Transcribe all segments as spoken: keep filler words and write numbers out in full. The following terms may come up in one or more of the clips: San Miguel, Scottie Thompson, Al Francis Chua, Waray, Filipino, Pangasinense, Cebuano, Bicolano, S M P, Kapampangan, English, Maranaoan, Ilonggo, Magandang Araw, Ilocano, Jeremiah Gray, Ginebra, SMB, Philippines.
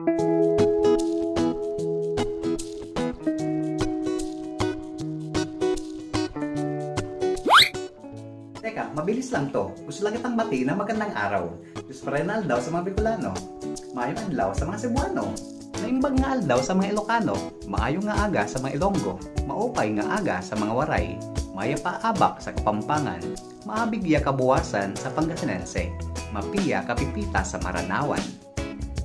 Teka, mabilis lang to. Gusto lang kitang bati na magandang araw. Diyos parenal daw sa mga Bicolano. Maayong adlaw sa mga Cebuano. Naimbag nga adlaw sa mga Ilocano. Maayong nga aga sa mga Ilonggo. Maupay nga aga sa mga Waray. Maya paabak sa Kapampangan. Maabigya kabuwasan sa Pangasinense. Mapiya kapipita sa Maranaoan.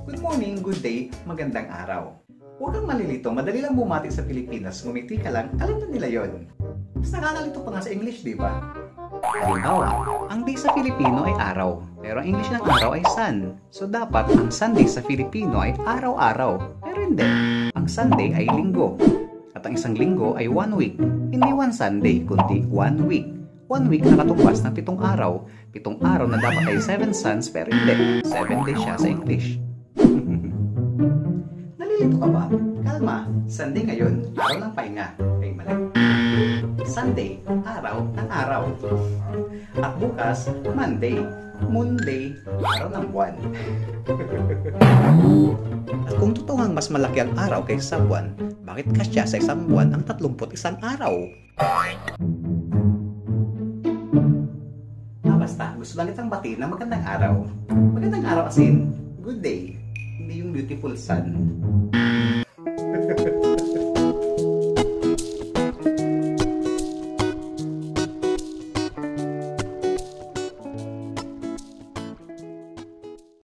Good morning, good day, magandang araw. Huwag kang malilito, madali lang bumati sa Pilipinas. Ngumiti ka lang, alam na nila yun. Mas nakakalito pa nga sa English, di ba? Halimbawa, ang day sa Filipino ay araw, pero ang English ng araw ay sun. So dapat ang Sunday sa Filipino ay araw-araw, pero hindi. Ang Sunday ay linggo. At ang isang linggo ay one week. Hindi one Sunday, kundi one week. One week na katumbas ng pitong araw. Pitong araw na dapat ay seven suns, pero hindi. Seven days siya sa English. Nalilito ka ba? Kalma, Sunday ngayon, araw ng pahinga. Ay mali. Sunday, araw ng araw. At bukas, Monday, Monday, araw ng buwan. At kung totoong mas malaki ang araw kaysa sa buwan, bakit kasya sa isang buwan ang tatlumpu't isang araw? Ah, basta, gusto lang itang bati na magandang araw. Magandang araw as in, good day, hindi yung beautiful sun.